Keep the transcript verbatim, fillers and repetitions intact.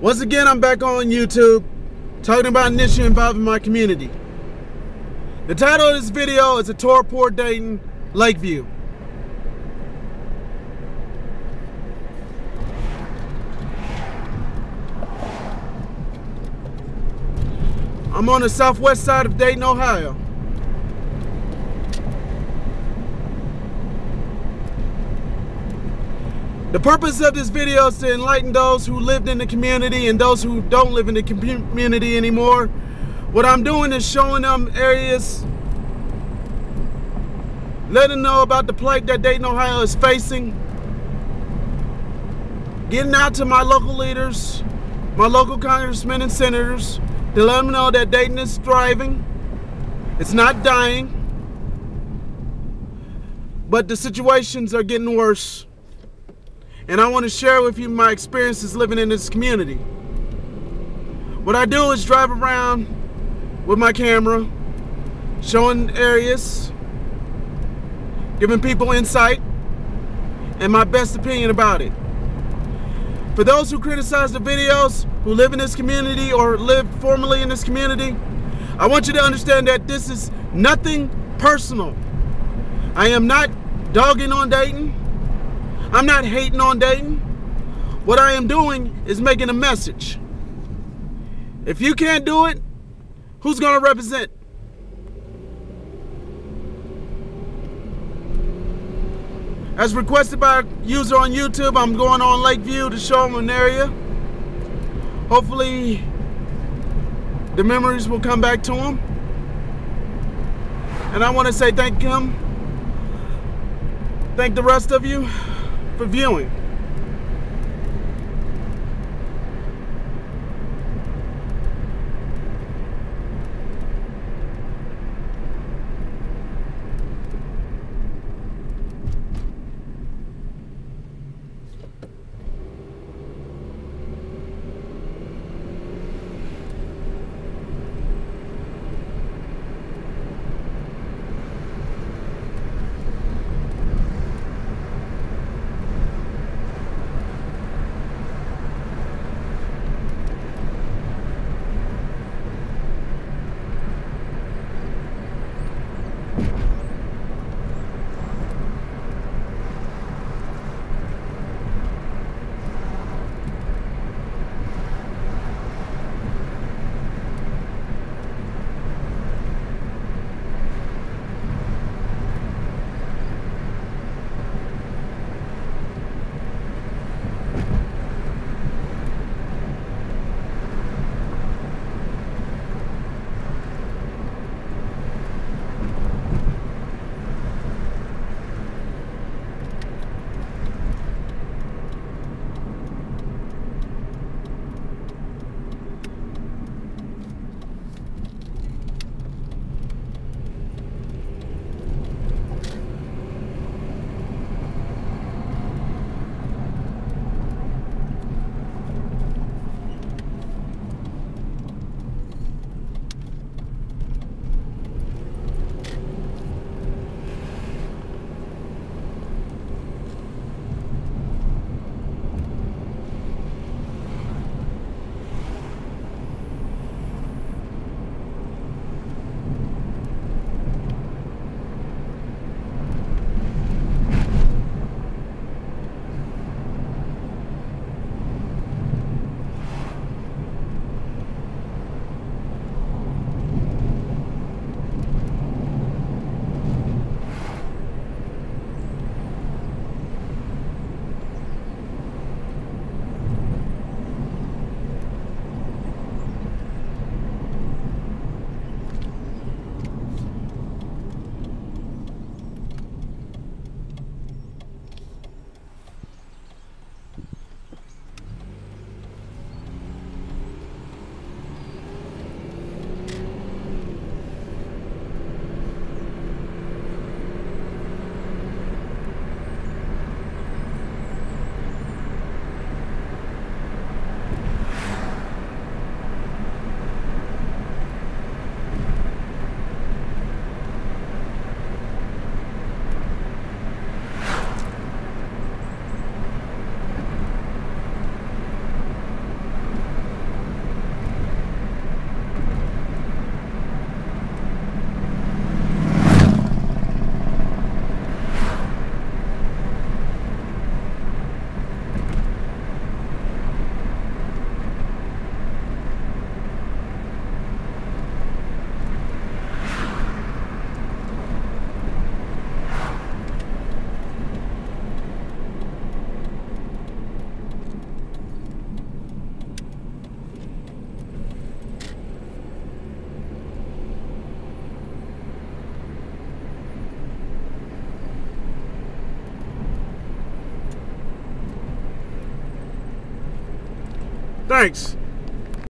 Once again, I'm back on YouTube talking about an issue involving my community. The title of this video is A Tour of Poor Dayton, Lakeview. I'm on the southwest side of Dayton, Ohio. The purpose of this video is to enlighten those who lived in the community and those who don't live in the community anymore. What I'm doing is showing them areas, letting them know about the plight that Dayton, Ohio is facing, getting out to my local leaders, my local congressmen and senators, to let them know that Dayton is thriving, it's not dying, but the situations are getting worse. And I want to share with you my experiences living in this community. What I do is drive around with my camera, showing areas, giving people insight, and my best opinion about it. For those who criticize the videos, who live in this community or live formerly in this community, I want you to understand that this is nothing personal. I am not dogging on Dayton. I'm not hating on Dayton. What I am doing is making a message. If you can't do it, who's going to represent? As requested by a user on YouTube, I'm going on Lakeview to show them an area. Hopefully, the memories will come back to him. And I want to say thank him. Thank the rest of you for viewing. Thanks.